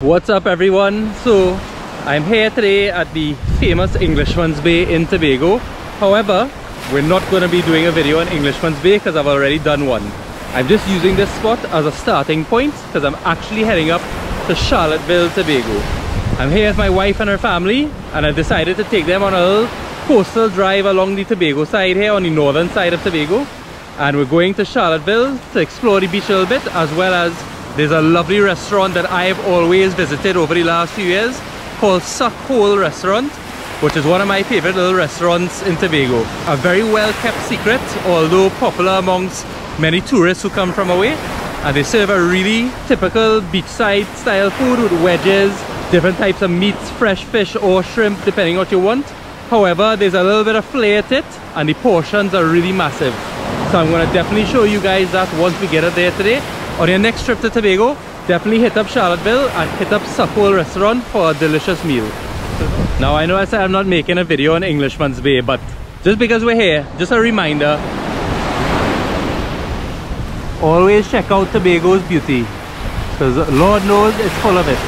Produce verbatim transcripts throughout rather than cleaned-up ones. What's up everyone? So I'm here today at the famous Englishman's Bay in Tobago. However, we're not going to be doing a video on Englishman's Bay because I've already done one. I'm just using this spot as a starting point because I'm actually heading up to Charlotteville, Tobago. I'm here with my wife and her family, and I decided to take them on a little coastal drive along the Tobago side here, on the northern side of Tobago. And we're going to Charlotteville to explore the beach a little bit, as well as there's a lovely restaurant that I've always visited over the last few years called Suck Hole restaurant, which is one of my favorite little restaurants in Tobago. A very well kept secret, although popular amongst many tourists who come from away. And they serve a really typical beachside style food with wedges, different types of meats, fresh fish or shrimp, depending what you want. However, there's a little bit of flair to it, and the portions are really massive. So I'm gonna definitely show you guys that once we get it there today. On your next trip to Tobago, definitely hit up Charlotteville and hit up Suck Hole restaurant for a delicious meal. Now I know I said I'm not making a video on Englishman's Bay, but just because we're here, just a reminder, always check out Tobago's beauty, because Lord knows it's full of it.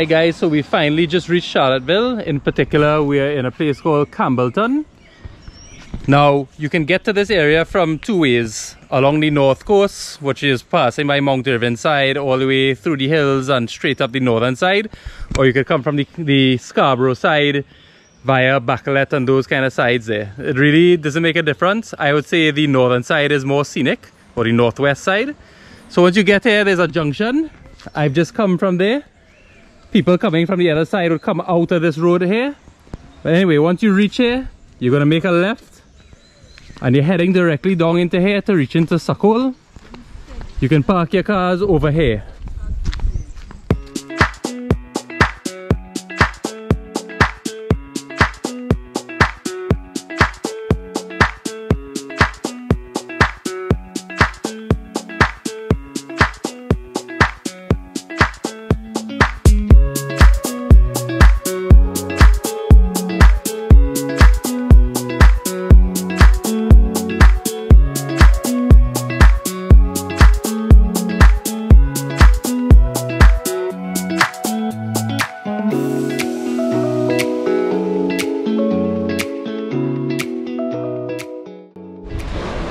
Hi guys, so we finally just reached Charlotteville. In particular, we are in a place called Campbellton. Now, you can get to this area from two ways. Along the north coast, which is passing by Mount Irvine side, all the way through the hills and straight up the northern side. Or you could come from the, the Scarborough side via Baclet and those kind of sides there. It really doesn't make a difference. I would say the northern side is more scenic, or the northwest side. So once you get here, there's a junction. I've just come from there. People coming from the other side would come out of this road here. But anyway, once you reach here, you're going to make a left. And you're heading directly down into here to reach into Suck Hole. You can park your cars over here.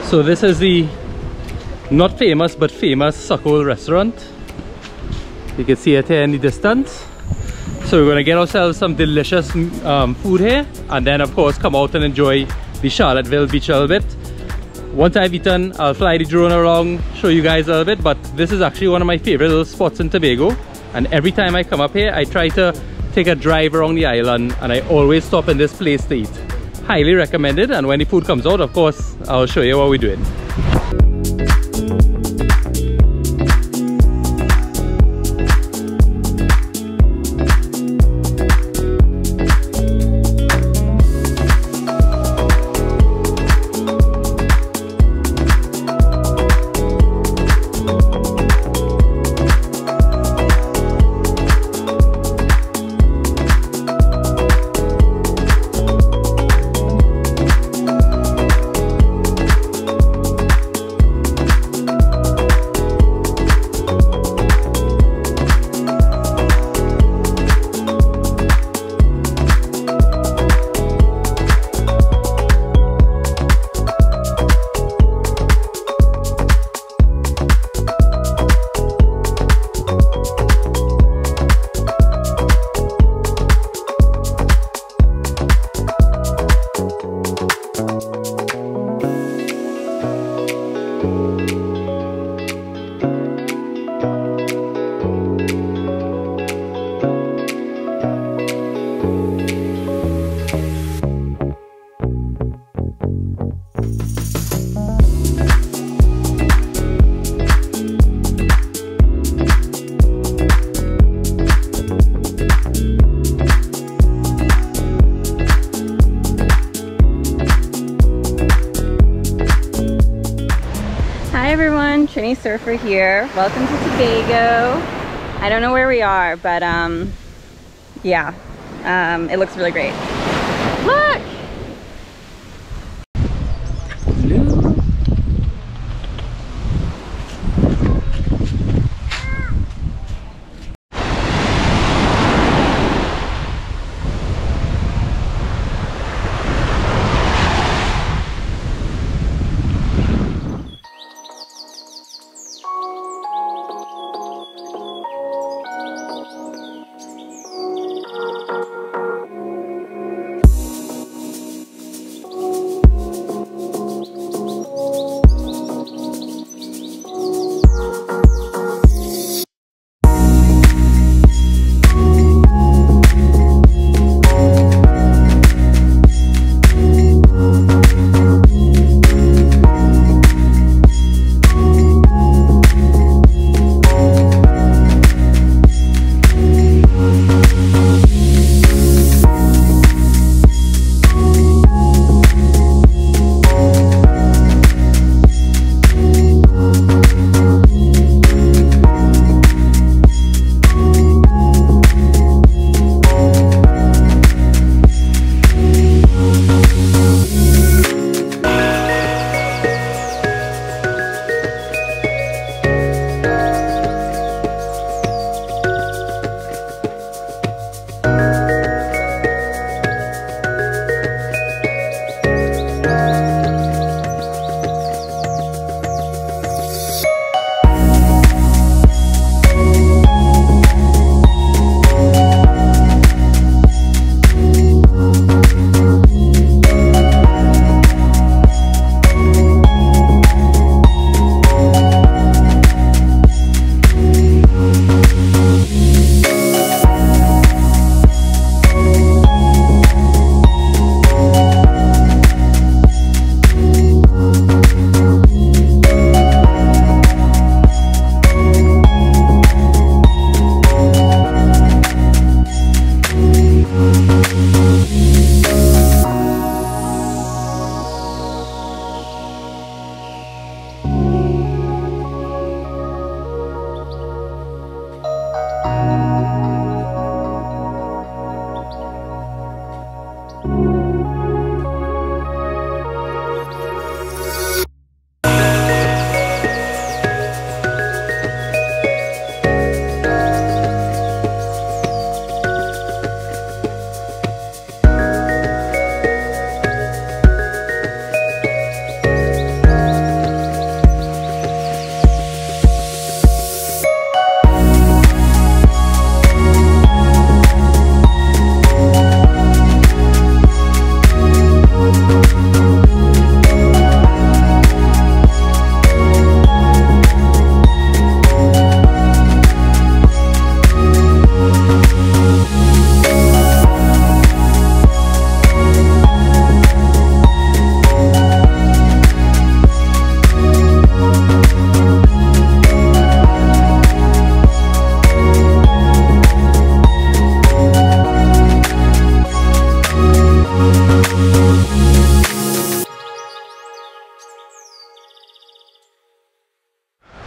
So this is the not famous but famous Suck Hole restaurant. You can see it here in the distance. So we're going to get ourselves some delicious um, food here, and then of course come out and enjoy the Charlotteville beach a little bit. Once I've eaten, I'll fly the drone around, show you guys a little bit, but this is actually one of my favorite little spots in Tobago. And every time I come up here, I try to take a drive around the island, and I always stop in this place to eat. Highly recommended, and when the food comes out, of course, I'll show you what we're doing. Trini Surfer here. Welcome to Tobago. I don't know where we are, but um, yeah, um, it looks really great. Look!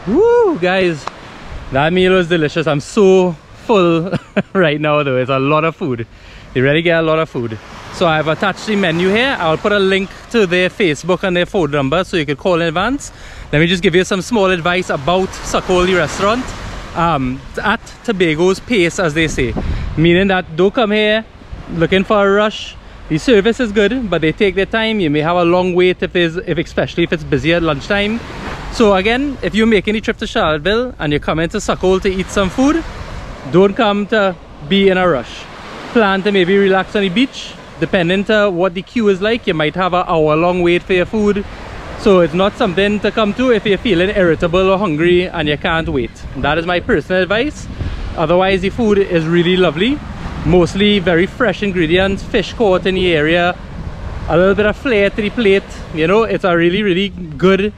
Woo guys, that meal was delicious. I'm so full right now though. It's a lot of food. You really get a lot of food. So I've attached the menu here. I'll put a link to their Facebook and their phone number so you could call in advance. Let me just give you some small advice about Suck Hole restaurant. Um, at Tobago's pace, as they say, meaning that don't come here looking for a rush. The service is good, but they take their time. You may have a long wait if there's, if especially if it's busy at lunchtime. So again, if you're making the trip to Charlotteville and you're coming to Suck Hole to eat some food, don't come to be in a rush. Plan to maybe relax on the beach. Depending on what the queue is like, you might have an hour long wait for your food. So it's not something to come to if you're feeling irritable or hungry and you can't wait. That is my personal advice. Otherwise, the food is really lovely. Mostly very fresh ingredients, fish caught in the area, a little bit of flair to the plate. You know, it's a really, really good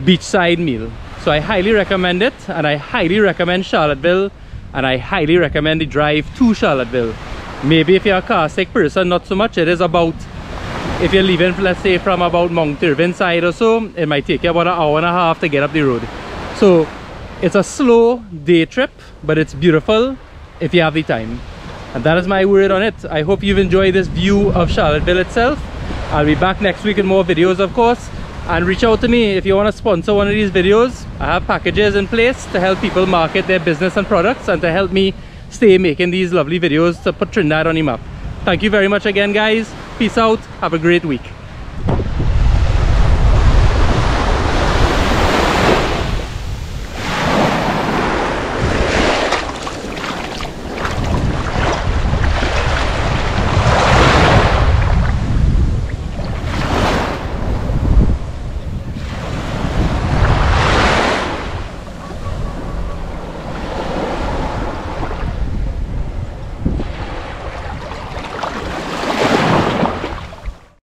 beachside meal. So I highly recommend it, and I highly recommend Charlotteville, and I highly recommend the drive to Charlotteville. Maybe if you're a car-sick person, not so much. It is about, if you're leaving, let's say, from about Mount Irvine side or so, it might take you about an hour and a half to get up the road. So it's a slow day trip, but it's beautiful if you have the time. And that is my word on it. I hope you've enjoyed this view of Charlotteville itself. I'll be back next week with more videos, of course. And reach out to me if you want to sponsor one of these videos. I have packages in place to help people market their business and products and to help me stay making these lovely videos to put Trinidad on the map. Thank you very much again, guys. Peace out. Have a great week.